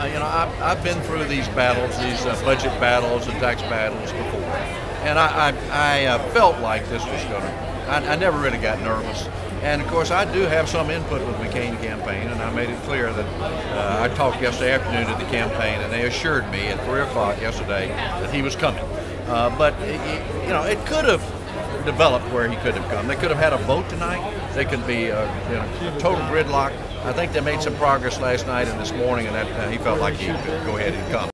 I've been through these battles, these budget battles and tax battles before, and I felt like this was going to. I never really got nervous, and of course I do have some input with McCain campaign, and I made it clear that I talked yesterday afternoon to the campaign, and they assured me at 3 o'clock yesterday that he was coming. But it, it could have developed where he could have come. They could have had a vote tonight. They could be total gridlock. I think they made some progress last night and this morning, and that he felt like he could go ahead and come.